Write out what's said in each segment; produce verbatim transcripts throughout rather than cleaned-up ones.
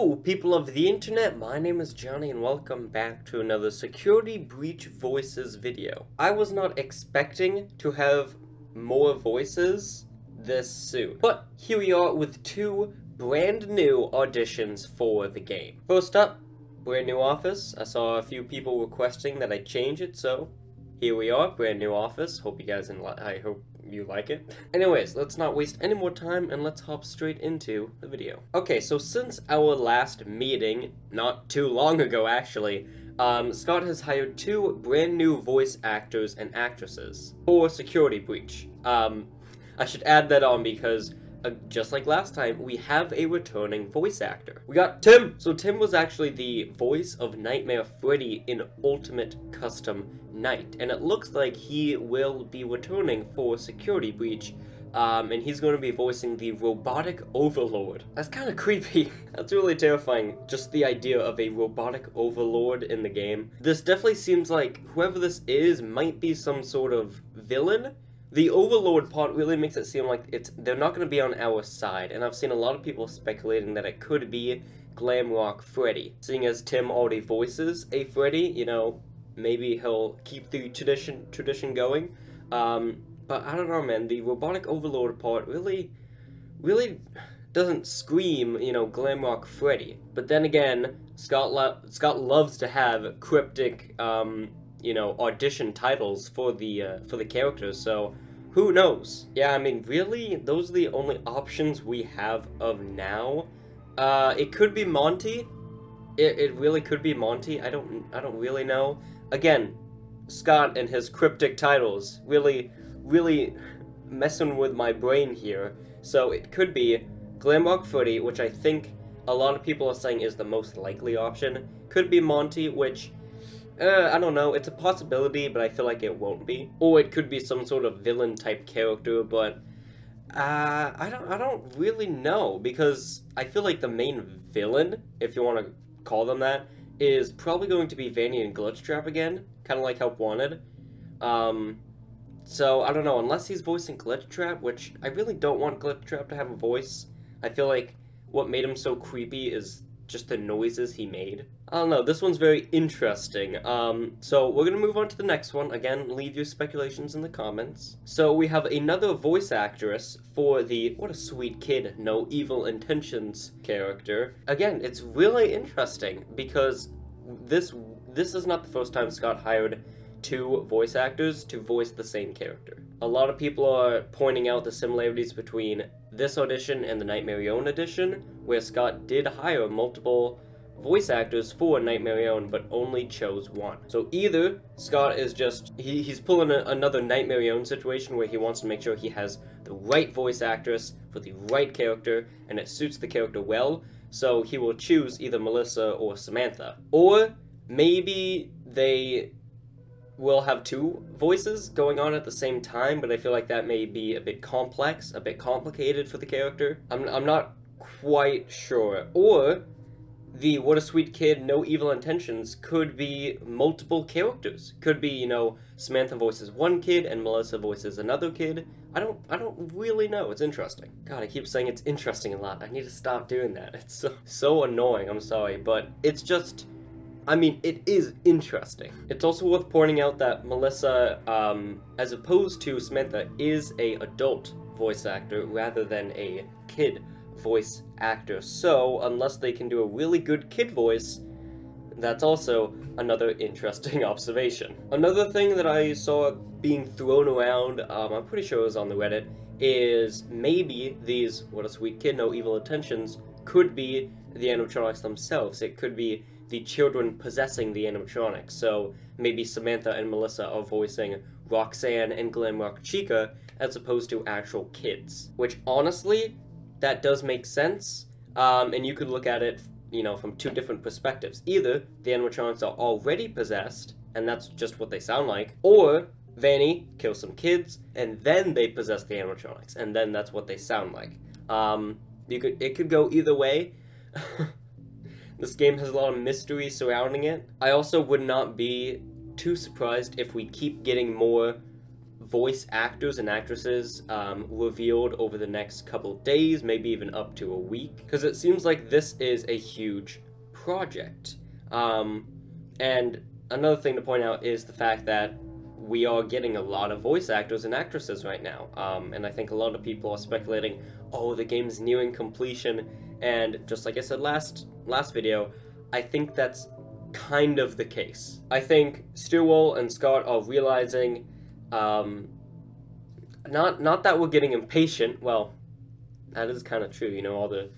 Hello people of the internet, my name is Johnny and welcome back to another Security Breach voices video. I was not expecting to have more voices this soon, but here we are with two brand new auditions for the game. First up, brand new office. I saw a few people requesting that I change it, so here we are, brand new office. Hope you guys, I hope you like it. Anyways, let's not waste any more time and let's hop straight into the video. Okay, so since our last meeting, not too long ago actually, um, Scott has hired two brand new voice actors and actresses for Security Breach. Um, I should add that on because uh, just like last time, we have a returning voice actor. We got Tim! So Tim was actually the voice of Nightmare Freddy in Ultimate Custom Night, and it looks like he will be returning for Security Breach, um, and he's going to be voicing the robotic overlord. That's kind of creepy. That's really terrifying, just the idea of a robotic overlord in the game. This definitely seems like whoever this is might be some sort of villain. The overlord part really makes it seem like it's they're not going to be on our side, and I've seen a lot of people speculating that it could be Glamrock Freddy. Seeing as Tim already voices a Freddy, you know, maybe he'll keep the tradition tradition going, um, but I don't know, man. The robotic overlord part really, really doesn't scream, you know, Glamrock Freddy. But then again, Scott lo Scott loves to have cryptic, um, you know, audition titles for the uh, for the characters. So who knows? Yeah, I mean, really, those are the only options we have of now. Uh, it could be Monty. It it really could be Monty. I don't I don't really know. Again, Scott and his cryptic titles really, really messing with my brain here. So it could be Glamrock Freddy, which I think a lot of people are saying is the most likely option. Could be Monty, which, uh, I don't know, it's a possibility, but I feel like it won't be. Or it could be some sort of villain type character, but uh, I don't I don't really know, because I feel like the main villain, if you want to call them that, is probably going to be Vanny and Glitchtrap again, kind of like Help Wanted. Um, so, I don't know, unless he's voicing Glitchtrap, which I really don't want Glitchtrap to have a voice. I feel like what made him so creepy is just the noises he made. I don't know, this one's very interesting. Um, so, we're gonna move on to the next one. Again, leave your speculations in the comments. So, we have another voice actress for the, what a sweet kid, no evil intentions character. Again, it's really interesting because this, this is not the first time Scott hired two voice actors to voice the same character. A lot of people are pointing out the similarities between this audition and the Nightmarionne audition, where Scott did hire multiple voice actors for Nightmarionne, but only chose one. So either Scott is just, he, he's pulling a, another Nightmarionne situation where he wants to make sure he has the right voice actress for the right character, and it suits the character well, so he will choose either Melissa or Samantha. Or maybe they will have two voices going on at the same time, but I feel like that may be a bit complex, a bit complicated for the character. I'm, I'm not quite sure. Or the What a Sweet Kid, No Evil Intentions could be multiple characters. Could be, you know, Samantha voices one kid and Melissa voices another kid. I don't, I don't really know. It's interesting. God, I keep saying it's interesting a lot. I need to stop doing that. It's so, so annoying. I'm sorry, but it's just, I mean, it is interesting. It's also worth pointing out that Melissa, um, as opposed to Samantha, is a adult voice actor rather than a kid voice actor. So, unless they can do a really good kid voice, that's also another interesting observation. Another thing that I saw being thrown around, um, I'm pretty sure it was on the Reddit, is maybe these What a Sweet Kid, No Evil Intentions could be the animatronics themselves. It could be the children possessing the animatronics. So maybe Samantha and Melissa are voicing Roxanne and Glamrock Chica as opposed to actual kids. Which honestly, that does make sense. Um, and you could look at it, you know, from two different perspectives. Either the animatronics are already possessed, and that's just what they sound like, or Vanny kills some kids, and then they possess the animatronics, and then that's what they sound like. Um, you could it could go either way. This game has a lot of mystery surrounding it. I also would not be too surprised if we keep getting more voice actors and actresses um, revealed over the next couple of days, maybe even up to a week, because it seems like this is a huge project. Um, and another thing to point out is the fact that we are getting a lot of voice actors and actresses right now, um, and I think a lot of people are speculating, oh, the game's nearing completion, and just like I said last last video, I think that's kind of the case. I think Steel Wool and Scott are realizing, um, not, not that we're getting impatient, well, that is kind of true, you know, all the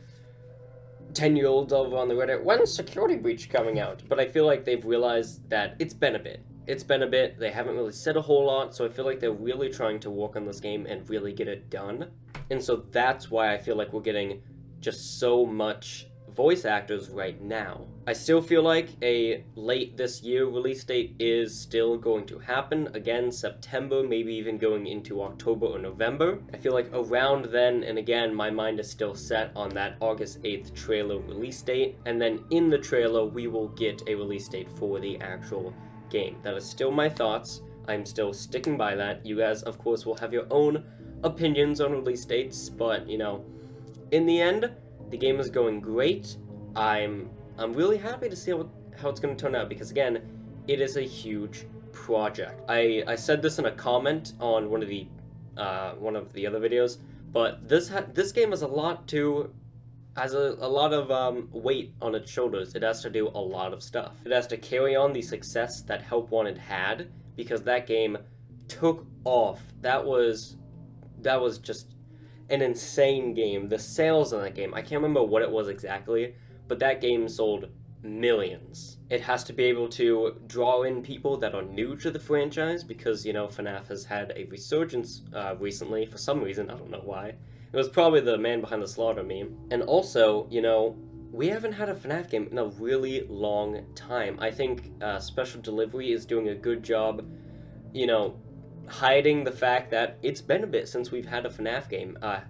ten-year-olds over on the Reddit, when's Security Breach coming out? But I feel like they've realized that it's been a bit. It's been a bit, they haven't really said a whole lot, so I feel like they're really trying to work on this game and really get it done. And so that's why I feel like we're getting just so much voice actors right now. I still feel like a late this year release date is still going to happen. Again, September, maybe even going into October or November. I feel like around then, and again, my mind is still set on that August eighth trailer release date. And then in the trailer, we will get a release date for the actual game. That is still my thoughts. I'm still sticking by that. You guys, of course, will have your own opinions on release dates, but, you know, in the end, the game is going great. I'm I'm really happy to see how, how it's going to turn out, because again, it is a huge project. I, I said this in a comment on one of the uh, one of the other videos, but this ha this game has a lot to has a, a lot of um, weight on its shoulders. It has to do a lot of stuff. It has to carry on the success that Help Wanted had, because that game took off. That was that was just an insane game. The sales on that game, I can't remember what it was exactly, but that game sold millions. It has to be able to draw in people that are new to the franchise, because, you know, FNAF has had a resurgence uh, recently for some reason. I don't know why. It was probably the man behind the slaughter meme. And also, you know, we haven't had a FNAF game in a really long time. I think uh, Special Delivery is doing a good job, you know, hiding the fact that it's been a bit since we've had a FNAF game. Uh,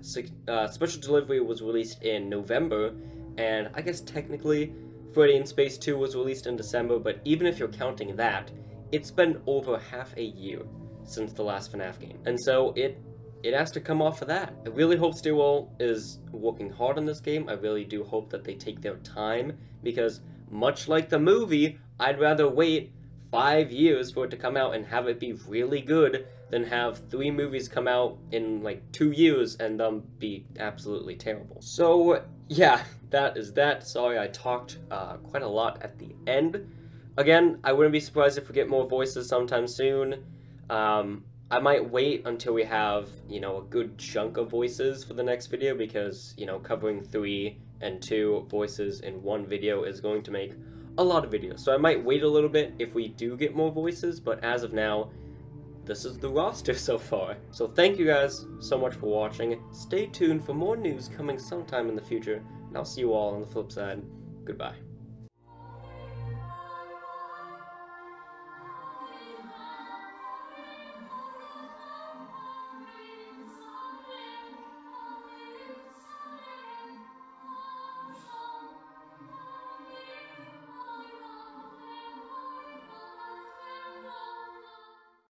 uh, Special Delivery was released in November, and I guess technically Freddy in Space two was released in December, but even if you're counting that, it's been over half a year since the last FNAF game. And so it it has to come off of that. I really hope Steel Wool is working hard on this game. I really do hope that they take their time, because much like the movie, I'd rather wait five years for it to come out and have it be really good than have three movies come out in like two years and them be absolutely terrible. So yeah, that is that. Sorry I talked uh, quite a lot at the end. Again, I wouldn't be surprised if we get more voices sometime soon. Um, I might wait until we have, you know, a good chunk of voices for the next video, because, you know, covering three and two voices in one video is going to make a lot of videos, so I might wait a little bit if we do get more voices, but as of now, this is the roster so far. So thank you guys so much for watching. Stay tuned for more news coming sometime in the future, and I'll see you all on the flip side. Goodbye.